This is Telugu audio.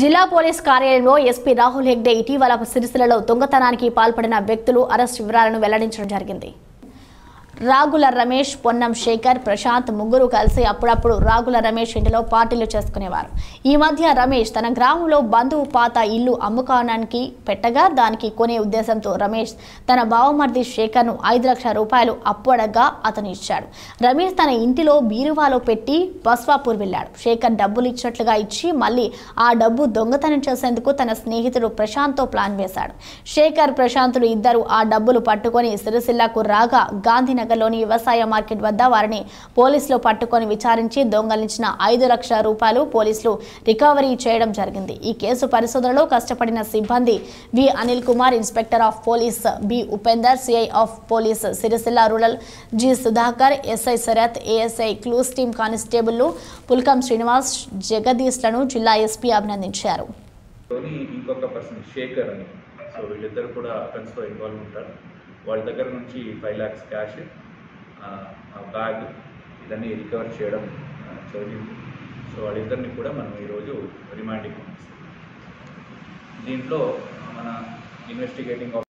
జిల్లా పోలీస్ కార్యాలయంలో ఎస్పీ రాహుల్ హెగ్డే ఇటీవల సిరిసిల్లలో దొంగతనానికి పాల్పడిన వ్యక్తులు అరెస్ట్ వివరాలను వెల్లడించడం జరిగింది. రాగుల రమేష్, పొన్నం శేఖర్, ప్రశాంత్ ముగ్గురు కలిసి అప్పుడప్పుడు రాగుల రమేష్ ఇంటిలో పార్టీలు చేసుకునేవారు. ఈ మధ్య రమేష్ తన గ్రామంలో బంధువు పాత ఇల్లు అమ్ముకోవడానికి పెట్టగా దానికి కొనే ఉద్దేశంతో రమేష్ తన బావమర్ది శేఖర్ను 5 లక్షల రూపాయలు అప్పు అడగా అతను ఇచ్చాడు. రమేష్ తన ఇంటిలో బీరువాలో పెట్టి బస్వాపూర్ వెళ్ళాడు. శేఖర్ డబ్బులు ఇచ్చినట్లుగా ఇచ్చి మళ్ళీ ఆ డబ్బు దొంగతనం చేసేందుకు తన స్నేహితుడు ప్రశాంత్తో ప్లాన్ వేశాడు. శేఖర్, ప్రశాంతులు ఇద్దరు ఆ డబ్బులు పట్టుకొని సిరిసిల్లకు రాగా గాంధీనగర్ లోని వ్యవసాయ మార్కెట్ వద్ద వారిని పోలీసులు పట్టుకొని విచారించి దొంగలించిన 5 లక్షల రూపాయలు పోలీసులు రికవరీ చేయడం జరిగింది. ఈ కేసు పరిశోధనలో కష్టపడిన సిబ్బంది V Anil Kumar, inspector of police B Upender, CI of police Sircilla rural G Sudhakar, SI Sarath, ASI clues team కానిస్టేబుల్లు పుల్కం శ్రీనివాస్, జగదీష్లను జిల్లా ఎస్పీ అభినందించారు. వాళ్ళ దగ్గర నుంచి 5 lakhs క్యాష్, బ్యాగ్ ఇదన్నీ రికవర్ చేయడం జరిగింది. సో వాళ్ళిద్దరిని కూడా మనం ఈరోజు రిమాండింగ్ పంపిస్తాం. దీంట్లో మన ఇన్వెస్టిగేటింగ్